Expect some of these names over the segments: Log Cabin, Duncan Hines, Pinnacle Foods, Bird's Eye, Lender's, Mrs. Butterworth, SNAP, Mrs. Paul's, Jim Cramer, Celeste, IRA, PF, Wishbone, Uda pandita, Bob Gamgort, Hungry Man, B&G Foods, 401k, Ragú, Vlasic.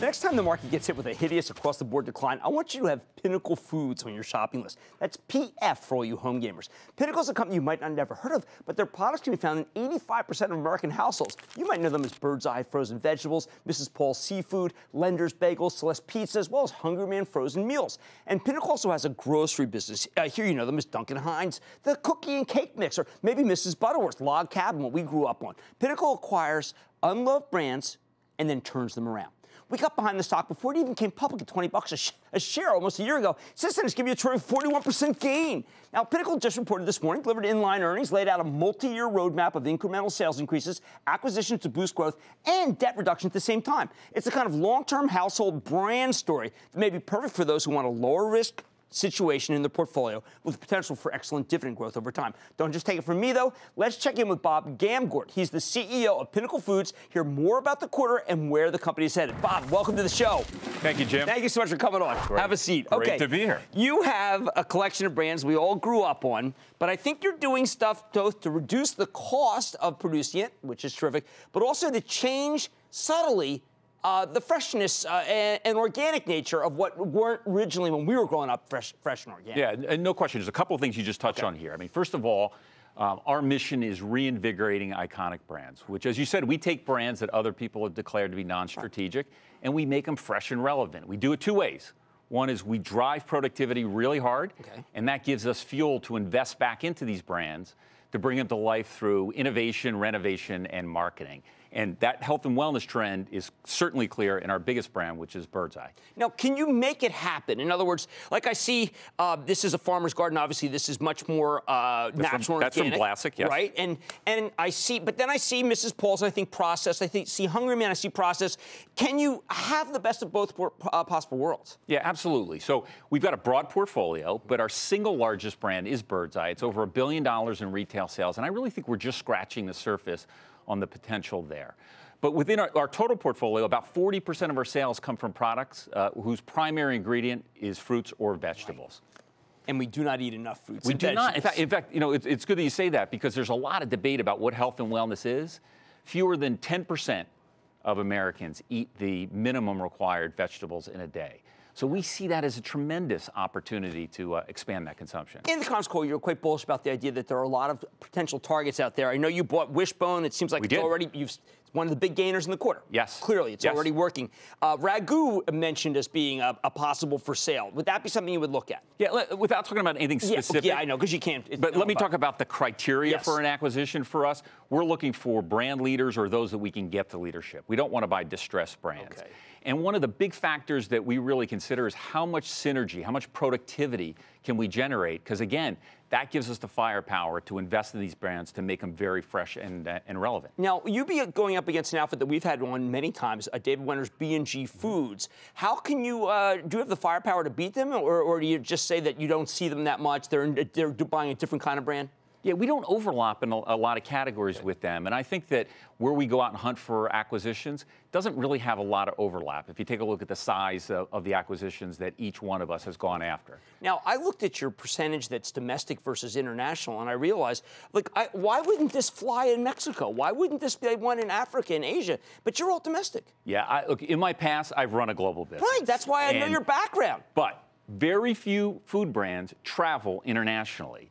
Next time the market gets hit with a hideous across-the-board decline, I want you to have Pinnacle Foods on your shopping list. That's PF for all you home gamers. Pinnacle's a company you might not have ever heard of, but their products can be found in 85% of American households. You might know them as Bird's Eye frozen vegetables, Mrs. Paul's seafood, Lender's bagels, Celeste pizza, as well as Hungry Man frozen meals. And Pinnacle also has a grocery business. Here you know them as Duncan Hines, the cookie and cake mixer, maybe Mrs. Butterworth, Log Cabin, what we grew up on. Pinnacle acquires unloved brands and then turns them around. We got behind the stock before it even came public at 20 bucks a share almost a year ago. Since then, it's given you a terrific 41% gain. Now, Pinnacle just reported this morning, delivered in-line earnings, laid out a multi-year roadmap of incremental sales increases, acquisitions to boost growth, and debt reduction at the same time. It's a kind of long-term household brand story that may be perfect for those who want a lower risk situation in the portfolio with potential for excellent dividend growth over time. Don't just take it from me, though. Let's check in with Bob Gamgort. He's the CEO of Pinnacle Foods. Hear more about the quarter and where the company's headed. Bob, welcome to the show. Thank you, Jim. Thank you so much for coming on. Great. Have a seat. Great to be here. You have a collection of brands we all grew up on, but I think you're doing stuff both to reduce the cost of producing it, which is terrific, but also to change subtly the freshness and organic nature of what weren't originally, when we were growing up, fresh and organic. Yeah, and no question. There's a couple of things you just touched on here. I mean, first of all, our mission is reinvigorating iconic brands, which, as you said, we take brands that other people have declared to be non-strategic, and we make them fresh and relevant. We do it two ways. One is we drive productivity really hard, and that gives us fuel to invest back into these brands to bring them to life through innovation, renovation, and marketing. And that health and wellness trend is certainly clear in our biggest brand, which is Bird's Eye. Now, can you make it happen? In other words, like I see, this is a farmer's garden. Obviously, this is much more natural. That's organic, from Vlasic, yes. Right? And I see, but then I see Mrs. Paul's, I think, processed. I see Hungry Man, I see processed. Can you have the best of both possible worlds? Yeah, absolutely. So we've got a broad portfolio, but our single largest brand is Bird's Eye. It's over $1 billion in retail sales, and I really think we're just scratching the surface on the potential there. But within our total portfolio, about 40% of our sales come from products whose primary ingredient is fruits or vegetables. Right. And we do not eat enough fruits and vegetables. We do not. In fact, you know, it's good that you say that because there's a lot of debate about what health and wellness is. Fewer than 10% of Americans eat the minimum required vegetables in a day. So we see that as a tremendous opportunity to expand that consumption. In the conference call, you were quite bullish about the idea that there are a lot of potential targets out there. I know you bought Wishbone. It seems like it's already, you've one of the big gainers in the quarter. Yes. Clearly, it's already working. Ragú mentioned as being a possible for sale. Would that be something you would look at? Yeah, without talking about anything specific. Yeah, I know, because you can't. But let me talk about the criteria for an acquisition for us. We're looking for brand leaders or those that we can get to leadership. We don't want to buy distressed brands. Okay. And one of the big factors that we really consider is how much synergy, how much productivity can we generate? Because, again, that gives us the firepower to invest in these brands to make them very fresh and relevant. Now, you'd be going up against an outfit that we've had on many times, David Wenner's B&G Foods. How can you, do you have the firepower to beat them, or do you just say that you don't see them that much, they're buying a different kind of brand? Yeah, we don't overlap in a lot of categories with them, and I think that where we go out and hunt for acquisitions doesn't really have a lot of overlap if you take a look at the size of the acquisitions that each one of us has gone after. Now, I looked at your percentage that's domestic versus international, and I realized, like, why wouldn't this fly in Mexico? Why wouldn't this be one in Africa and Asia? But you're all domestic. Yeah, look, in my past, I've run a global business. Right, that's why I know your background. But very few food brands travel internationally.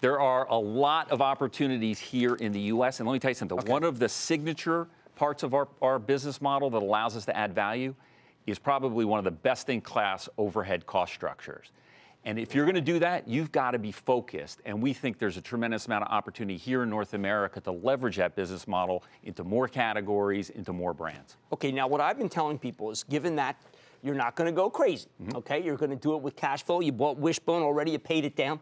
There are a lot of opportunities here in the U.S., and let me tell you something. One of the signature parts of our business model that allows us to add value is probably one of the best-in-class overhead cost structures. And if you're going to do that, you've got to be focused, and we think there's a tremendous amount of opportunity here in North America to leverage that business model into more categories, into more brands. Okay, now what I've been telling people is, given that you're not going to go crazy, okay? You're going to do it with cash flow. You bought Wishbone already, you paid it down.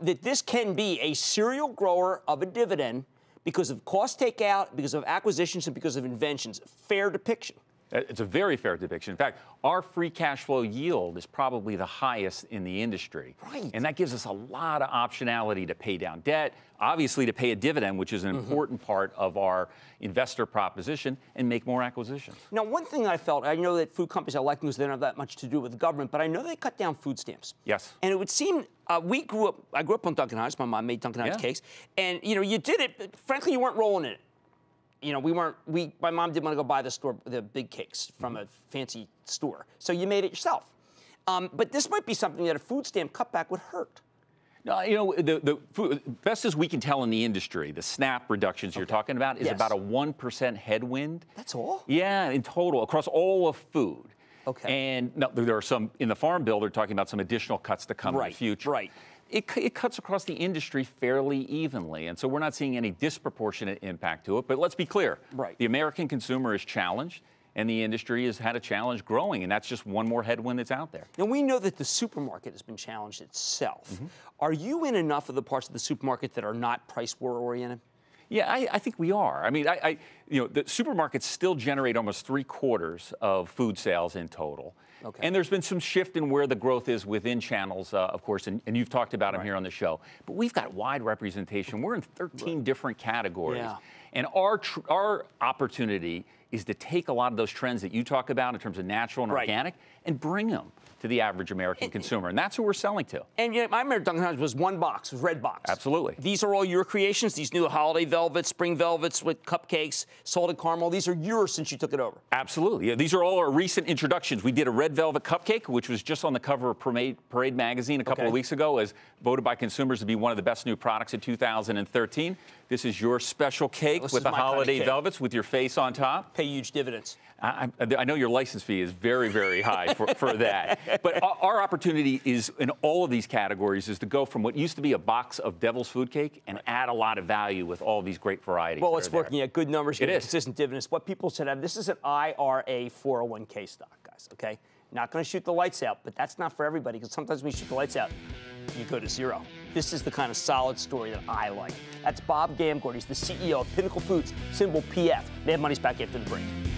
That this can be a serial grower of a dividend because of cost takeout, because of acquisitions, and because of inventions. Fair depiction. It's a very fair depiction. In fact, our free cash flow yield is probably the highest in the industry. Right. And that gives us a lot of optionality to pay down debt, obviously to pay a dividend, which is an important part of our investor proposition, and make more acquisitions. Now, one thing I felt, I know that food companies are likely because they don't have that much to do with the government, but I know they cut down food stamps. Yes. And it would seem, I grew up on Duncan Hines. My mom made Duncan Hines cakes. And, you know, you did it, but frankly, you weren't rolling in it. you know, my mom didn't want to go buy the big cakes from a fancy store. So you made it yourself. But this might be something that a food stamp cutback would hurt. No, you know, best as we can tell in the industry, the SNAP reductions you're talking about is about a 1% headwind. That's all? Yeah, in total, across all of food. Okay. And now, there are some, in the Farm Bill, they're talking about some additional cuts to come in the future. Right. It cuts across the industry fairly evenly, and so we're not seeing any disproportionate impact to it. But let's be clear. Right. The American consumer is challenged, and the industry has had a challenge growing, and that's just one more headwind that's out there. Now, we know that the supermarket has been challenged itself. Mm-hmm. Are you in enough of the parts of the supermarket that are not price war-oriented? Yeah, I think we are. I mean, you know, the supermarkets still generate almost 3/4 of food sales in total. Okay. And there's been some shift in where the growth is within channels, of course, and you've talked about them here on the show. But we've got wide representation. We're in 13 different categories. Yeah. And our opportunity is to take a lot of those trends that you talk about in terms of natural and organic and bring them to the average American consumer, and that's who we're selling to. And you know, I remember Duncan Hines was one box, was Red Box. Absolutely. These are all your creations, these new holiday velvets, spring velvets with cupcakes, salted caramel. These are yours since you took it over. Absolutely. Yeah, these are all our recent introductions. We did a red velvet cupcake, which was just on the cover of Parade magazine a couple of weeks ago, as voted by consumers to be one of the best new products of 2013. This is your special cake with the holiday velvets with your face on top. Pay huge dividends. I know your license fee is very, very high for that. But our opportunity is in all of these categories is to go from what used to be a box of devil's food cake and add a lot of value with all these great varieties. Well, it's working. Yeah, good numbers. It is. Consistent dividends. What people should have, this is an IRA 401k stock, guys, okay? Not going to shoot the lights out, but that's not for everybody because sometimes when you shoot the lights out, you go to zero. This is the kind of solid story that I like. That's Bob Gamgort. He's the CEO of Pinnacle Foods, symbol PF. Mad Money's back after the break.